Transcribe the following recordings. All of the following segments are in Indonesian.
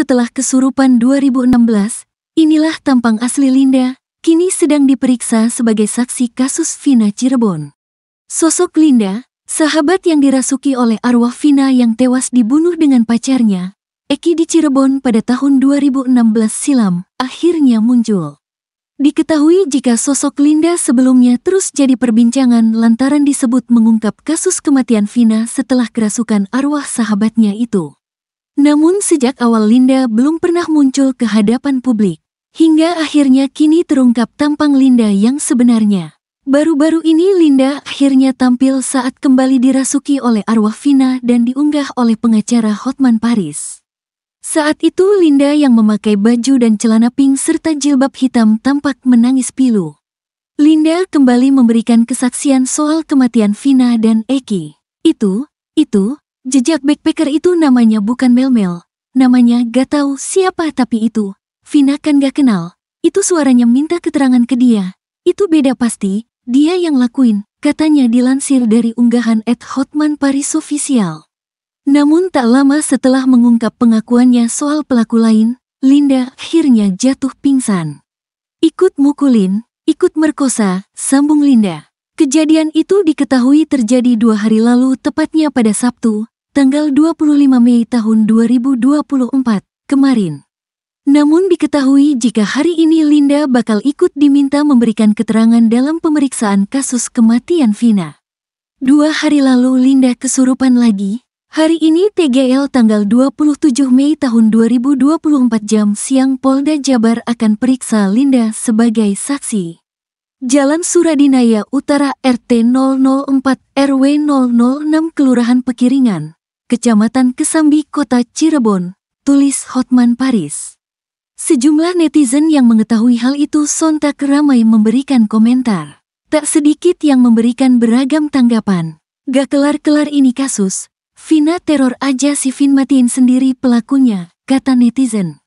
setelah kesurupan 2016, inilah tampang asli Linda, kini sedang diperiksa sebagai saksi kasus Vina Cirebon. Sosok Linda, sahabat yang dirasuki oleh arwah Vina yang tewas dibunuh dengan pacarnya, Eki di Cirebon pada tahun 2016 silam, akhirnya muncul. Diketahui jika sosok Linda sebelumnya terus jadi perbincangan lantaran disebut mengungkap kasus kematian Vina setelah kerasukan arwah sahabatnya itu. Namun sejak awal Linda belum pernah muncul ke hadapan publik. Hingga akhirnya kini terungkap tampang Linda yang sebenarnya. Baru-baru ini Linda akhirnya tampil saat kembali dirasuki oleh arwah Vina dan diunggah oleh pengacara Hotman Paris. Saat itu Linda yang memakai baju dan celana pink serta jilbab hitam tampak menangis pilu. Linda kembali memberikan kesaksian soal kematian Vina dan Eki. Itu, jejak backpacker itu namanya bukan Mel-Mel, namanya gak tahu siapa tapi itu. Vina kan gak kenal, itu suaranya minta keterangan ke dia, itu beda pasti, dia yang lakuin, katanya dilansir dari unggahan @hotmanparis official. Namun tak lama setelah mengungkap pengakuannya soal pelaku lain, Linda akhirnya jatuh pingsan. Ikut mukulin, ikut merkosa, sambung Linda. Kejadian itu diketahui terjadi 2 hari lalu tepatnya pada Sabtu, tanggal 25 Mei tahun 2024, kemarin. Namun diketahui jika hari ini Linda bakal ikut diminta memberikan keterangan dalam pemeriksaan kasus kematian Vina. 2 hari lalu Linda kesurupan lagi, hari ini TGL tanggal 27 Mei tahun 2024 jam siang Polda Jabar akan periksa Linda sebagai saksi. Jalan Suradinaya Utara RT 004 RW 006 Kelurahan Pekiringan, Kecamatan Kesambi Kota Cirebon, tulis Hotman Paris. Sejumlah netizen yang mengetahui hal itu sontak ramai memberikan komentar. Tak sedikit yang memberikan beragam tanggapan. Gak kelar-kelar ini kasus, Vina teror aja si Vin matiin sendiri pelakunya, kata netizen.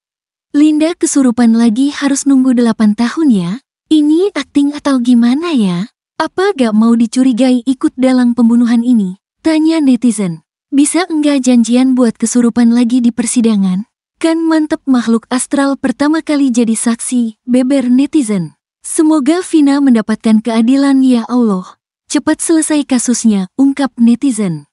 Linda kesurupan lagi harus nunggu 8 tahun ya? Ini akting atau gimana ya? Apa gak mau dicurigai ikut dalam pembunuhan ini? Tanya netizen. Bisa enggak janjian buat kesurupan lagi di persidangan? Kan mantep makhluk astral pertama kali jadi saksi, beber netizen. Semoga Vina mendapatkan keadilan ya Allah. Cepat selesai kasusnya, ungkap netizen.